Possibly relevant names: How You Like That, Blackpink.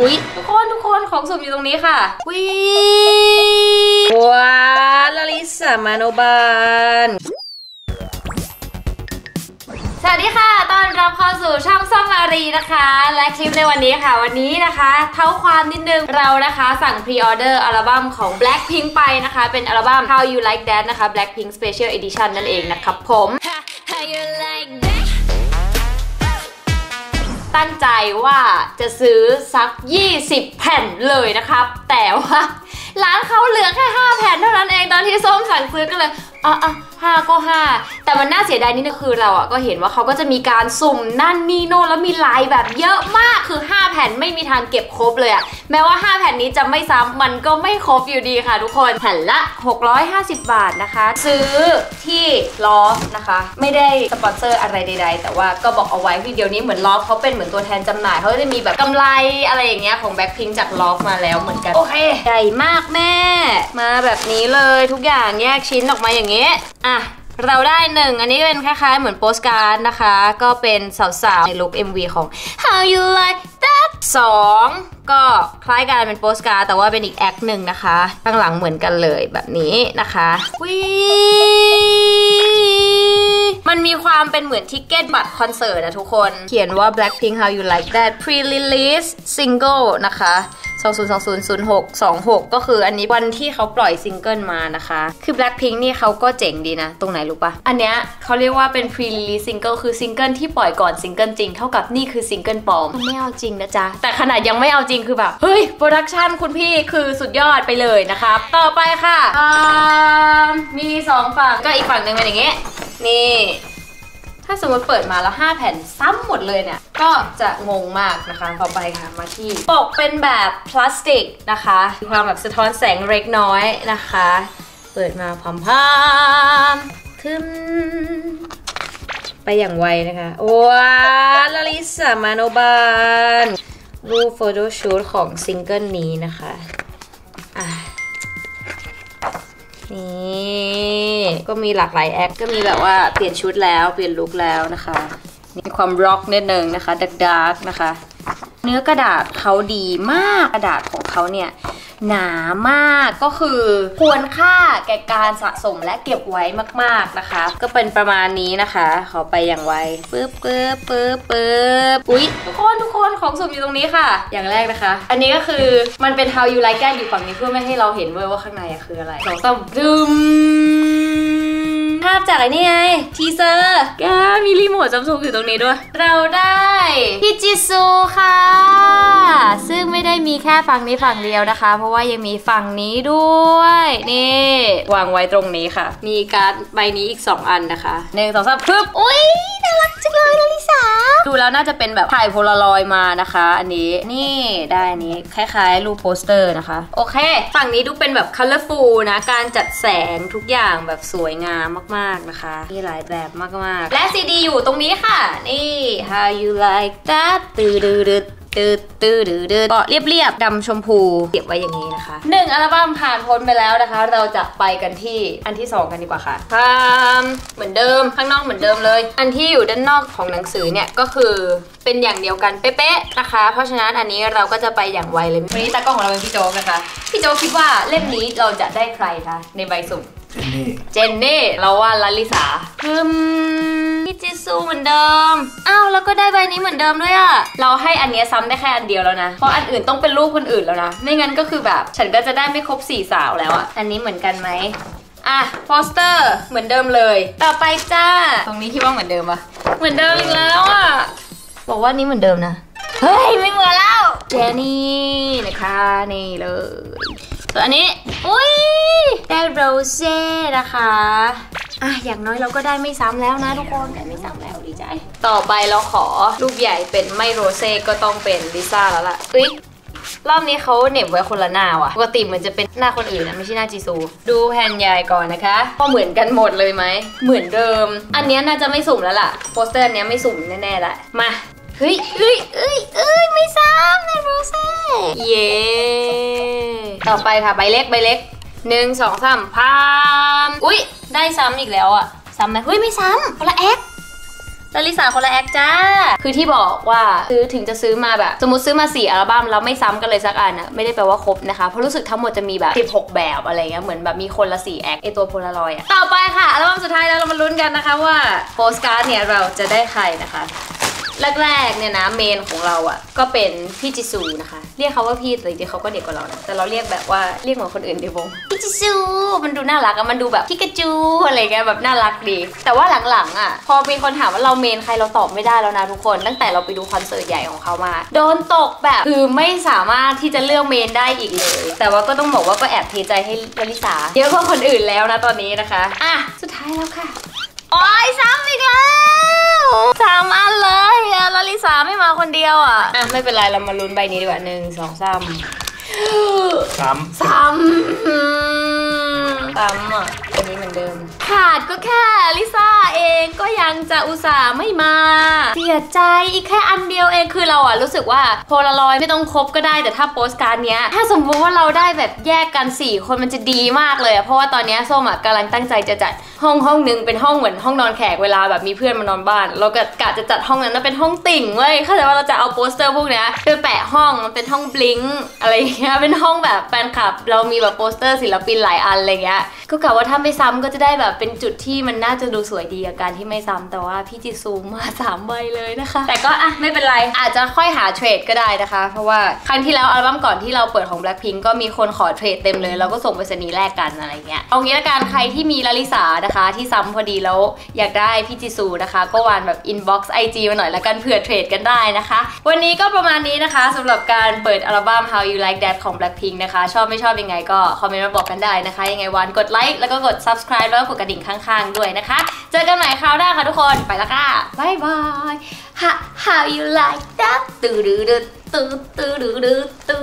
อุ๊ยทุกคนของสุ่มอยู่ตรงนี้ค่ะวิว้าลาลิสามาโนบานสวัสดีค่ะต้อนรับเข้าสู่ช่องส้มมารีนะคะและคลิปในวันนี้ค่ะวันนี้นะคะเท้าความนิดนึงเรานะคะสั่งพรีออเดอร์อัลบั้มของ Blackpink ไปนะคะเป็นอัลบั้ม How You Like That นะคะ Blackpink Special Edition นั่นเองนะครับผม How You Like Thatตั้งใจว่าจะซื้อสัก20แผ่นเลยนะครับแต่ว่าร้านเขาเหลือแค่5แผ่นเท่านั้นเองตอนที่ส้มสั่งซื้อก็เลย5 ก็ 5แต่มันน่าเสียดายนิดนึงคือเราอ่ะก็เห็นว่าเขาก็จะมีการสุ่มนั่นนี่โน่นแล้วมีลายแบบเยอะมากคือ5แผ่นไม่มีทางเก็บครบเลยอ่ะแม้ว่า5แผ่นนี้จะไม่ซ้ำมันก็ไม่ครบอยู่ดีค่ะทุกคนแผ่นละ650บาทนะคะซื้อที่ล้อนะคะไม่ได้สปอนเซอร์อะไรใดๆแต่ว่าก็บอกเอาไว้วิดีโอนี้เหมือนล้อเขาเป็นเหมือนตัวแทนจำหน่ายเขาจะมีแบบกำไรอะไรอย่างเงี้ยของ Blackpink จากล้อมาแล้วเหมือนกันโอเคใหญ่มากแม่มาแบบนี้เลยทุกอย่างแยกชิ้นออกมาอย่างงี้อ่ะเราได้1อันนี้เป็นคล้ายๆเหมือนโปสการ์ดนะคะก็เป็นสาวๆในลุค MV ของ How You Like That 2ก็คล้ายกันเป็นโปสการ์ดแต่ว่าเป็นอีกแอคหนึ่งนะคะข้างหลังเหมือนกันเลยแบบนี้นะคะมันมีความเป็นเหมือนทิกเก็ตบัตรคอนเสิร์ตนะทุกคนเขียนว่า Blackpink How You Like That Pre-Release Single นะคะ2020-06-26ก็คืออันนี้วันที่เขาปล่อยซิงเกิลมานะคะคือ Blackpink นี่เขาก็เจ๋งดีนะตรงไหนรู้ปะอันเนี้ยเขาเรียกว่าเป็น pre-release single คือซิงเกิลที่ปล่อยก่อนซิงเกิลจริงเท่ากับนี่คือซิงเกิลปลอมไม่เอาจริงนะจ๊ะแต่ขนาดยังไม่เอาจริงคือแบบเฮ้ยโปรดักชันคุณพี่คือสุดยอดไปเลยนะคะต่อไปค่ะมี2ฝั่งก็อีกฝั่งหนึ่งเป็นอย่างงี้นี่ถ้าสมมติเปิดมาแล้ว5แผ่นซ้ำหมดเลยเนี่ยก็จะงงมากนะคะต่อไปค่ะมาที่ปกเป็นแบบพลาสติกนะคะมีความแบบสะท้อนแสงเล็กน้อยนะคะเปิดมาพร้อมๆทึมไปอย่างไวนะคะว้าลาลิสามาโนบานรูปโฟโต้ชูตของซิงเกิลนี้นะคะนี่ก็มีหลากหลายแอคก็มีแบบว่าเปลี่ยนชุดแล้วเปลี่ยนลุคแล้วนะคะมีความร็อกนิดนึงนะคะดาร์กนะคะเนื้อกระดาษเขาดีมากกระดาษของเขาเนี่ยหนามากก็คือควรค่าแก่การสะสมและเก็บไว้มากๆนะคะก็เป็นประมาณนี้นะคะขอไปอย่างไวปึ๊บอุ๊ยทุกคนของสุ่มอยู่ตรงนี้ค่ะอย่างแรกนะคะอันนี้ก็คือมันเป็น How You Like That อยู่ฝั่งนี้เพื่อไม่ให้เราเห็นเว้ยว่าข้างในคืออะไรสองสามดึมภาพจากไอ้นี่ไงทีเซอร์แกมีรีโมทซัมซุงอยู่ตรงนี้ด้วยเราได้พี่จิซูค่ะซึ่งไม่ได้มีแค่ฝั่งนี้ฝั่งเดียวนะคะเพราะว่ายังมีฝั่งนี้ด้วยนี่วางไว้ตรงนี้ค่ะมีการ์ดใบนี้อีก2อันนะคะ1 2 3ปึ๊บอุ๊ยน่ารักจังเลยนะลิซ่าดูแล้วน่าจะเป็นแบบถ่ายโพลารอยด์มานะคะอันนี้นี่ได้อันนี้คล้ายๆรูปโปสเตอร์นะคะโอเคฝั่งนี้ดูเป็นแบบ colorful นะการจัดแสงทุกอย่างแบบสวยงามมากๆนะคะมีหลายแบบมากๆและซีดีอยู่ตรงนี้ค่ะนี่ How You Like That ตื้อก็เรียบๆดำชมพูเก็บไว้อย่างนี้นะคะ1อัลบั้มผ่านพ้นไปแล้วนะคะเราจะไปกันที่อันที่2กันดีกว่าค่ะเหมือนเดิมข้างนอกเหมือนเดิมเลยอันที่อยู่ด้านนอกของหนังสือเนี่ยก็คือเป็นอย่างเดียวกันเป๊ะๆนะคะเพราะฉะนั้นอันนี้เราก็จะไปอย่างไวเลยวันนี้ตากล้องของเราเป็นพี่โจ๊กนะคะพี่โจ๊กคิดว่าเล่มนี้เราจะได้ใครคะในใบสุ่มเจนนี่เราว่าลาลิสาพี่จิซูเหมือนเดิมอ้าวแล้วก็ได้ใบนี้เหมือนเดิมด้วยอ่ะเราให้อันนี้ซ้ำได้แค่อันเดียวแล้วนะเพราะอันอื่นต้องเป็นรูปคนอื่นแล้วนะไม่งั้นก็คือแบบฉันก็จะได้ไม่ครบ4สาวแล้วอ่ะอันนี้เหมือนกันไหมอ่ะโปสเตอร์เหมือนเดิมเลยต่อไปจ้าตรงนี้คิดว่าเหมือนเดิมอ่ะเหมือนเดิมอีกแล้วอ่ะบอกว่านี้เหมือนเดิมนะเฮ้ยไม่เหมือนแล้วเจนี่นะคะนี่เลยส่วนอันนี้อุ้ยได้โรเซ่นะคะอ่ะอย่างน้อยเราก็ได้ไม่ซ้ำแล้วนะทุกคนได้ไม่ซ้ำแล้วดีใจต่อไปเราขอรูปใหญ่เป็นไม่โรเซ่ก็ต้องเป็นลิซ่าแล้วล่ะอุ๊ยรอบนี้เขาเหน็บไว้คนละหน้าว่ะปกติมันจะเป็นหน้าคนอื่นนะไม่ใช่หน้าจีซูดูแผ่นใหญ่ก่อนนะคะก็เหมือนกันหมดเลยไหมเหมือนเดิมอันนี้น่าจะไม่สุ่มแล้วล่ะโปสเตอร์อันนี้ไม่สุ่มแน่ๆละมาเฮ้ยไม่ซ้ำในโรเซ่เย้ต่อไปค่ะใบเล็ก1 2 3พัมอุ๊ยได้ซ้ำอีกแล้วอ่ะซ้ำไหมเฮ้ยไม่ซ้ำคนละแอค ลลิสาคนละแอคจ้าคือที่บอกว่าซื้อถึงจะซื้อมาแบบสมมติซื้อมา4อัลบั้มแล้วไม่ซ้ำกันเลยสักอันอะไม่ได้แปลว่าครบนะคะเพราะรู้สึกทั้งหมดจะมีแบบ16แบบอะไรเงี้ยเหมือนแบบมีคนละ4แอคไอตัวโพลารอยด์ต่อไปค่ะอัลบั้มสุดท้ายแล้วเรามาลุ้นกันนะคะว่าโปสการ์ดเนี่ยเราจะได้ใครนะคะแรกๆเนี่ยนะเมนของเราอ่ะก็เป็นพี่จิซูนะคะเรียกเขาว่าพี่แต่จริงๆเขาก็เด็กกว่าเรานะแต่เราเรียกแบบว่าเรียกเหมือนคนอื่นในวงพี่จิซูมันดูน่ารักอะมันดูแบบพี่กระจูอะไรเงี้ยแบบน่ารักดีแต่ว่าหลังๆอ่ะพอมีคนถามว่าเราเมนใครเราตอบไม่ได้แล้วนะทุกคนตั้งแต่เราไปดูคอนเสิร์ตใหญ่ของเขามาโดนตกแบบคือไม่สามารถที่จะเลือกเมนได้อีกเลยแต่ว่าก็ต้องบอกว่าก็แอบเทใจให้ลิสาเยอะกว่าคนอื่นแล้วนะตอนนี้นะคะอ่ะสุดท้ายแล้วค่ะโอ๊ยซ้ำอีกแล้ว3อันเลยอะลลิสาไม่มาคนเดียวอะอ่ะไม่เป็นไรเรามาลุ้นใบนี้ดีกว่า1 2 3 3อะอันนี้เหมือนเดิมขาดก็แค่ลิซ่าเองก็ยังจะอุตส่าห์ไม่มาเสียใจอีกแค่อันเดียวเองคือเราอะรู้สึกว่าโพลารอยด์ไม่ต้องครบก็ได้แต่ถ้าโปสการ์ดเนี้ยถ้าสมมติว่าเราได้แบบแยกกัน4คนมันจะดีมากเลยอะเพราะว่าตอนนี้ส้มอะกำลังตั้งใจจะจัดห้องนึงเป็นห้องเหมือนห้องนอนแขกเวลาแบบมีเพื่อนมานอนบ้านเราก็กะจะจัดห้องนั้นเป็นห้องติ่งเว้ยเข้าใจว่าเราจะเอาโปสเตอร์พวกเนี้ยไปแปะห้องมันเป็นห้องบลิงอะไรเงี้ยเป็นห้องแบบแฟนคลับเรามีแบบโปสเตอร์ศิลปินหลายอันอะไรเงี้ยก็กะว่าถ้าไม่ซ้ำก็จะได้แบบเป็นจุดที่มันน่าจะดูสวยดีกับการที่ไม่ซ้ำแต่ว่าพี่จิซูมา3ใบเลยนะคะแต่ก็อ่ะไม่เป็นไรอาจจะค่อยหาเทรดก็ได้นะคะเพราะว่าครั้งที่แล้วอัลบั้มก่อนที่เราเปิดของ Blackpink ก็มีคนขอเทรดเต็มเลยเราก็ส่งไปสนีแลกกันอะไรเงี้ยเอางี้ละกันใครที่มีลลิสานะคะที่ซ้ำพอดีแล้วอยากได้พี่จิซูนะคะก็วานแบบ inbox IG มาหน่อยละกันเผื่อเทรดกันได้นะคะวันนี้ก็ประมาณนี้นะคะสำหรับการเปิดอัลบั้ม How You Like That ของ Blackpink นะคะชอบไม่ชอบยังไงก็คอมเมนต์มาบอกกันได้นะคะยังไงวานกดไลค์แล้วก็กด subscribe แล้วก็กดกระดิ่งข้างๆด้วยนะคะเจอกันใหม่คราวหน้าค่ะทุกคนไปละค่ะบ๊ายบาย How you like that ตูดูดูตูตูดูดูตู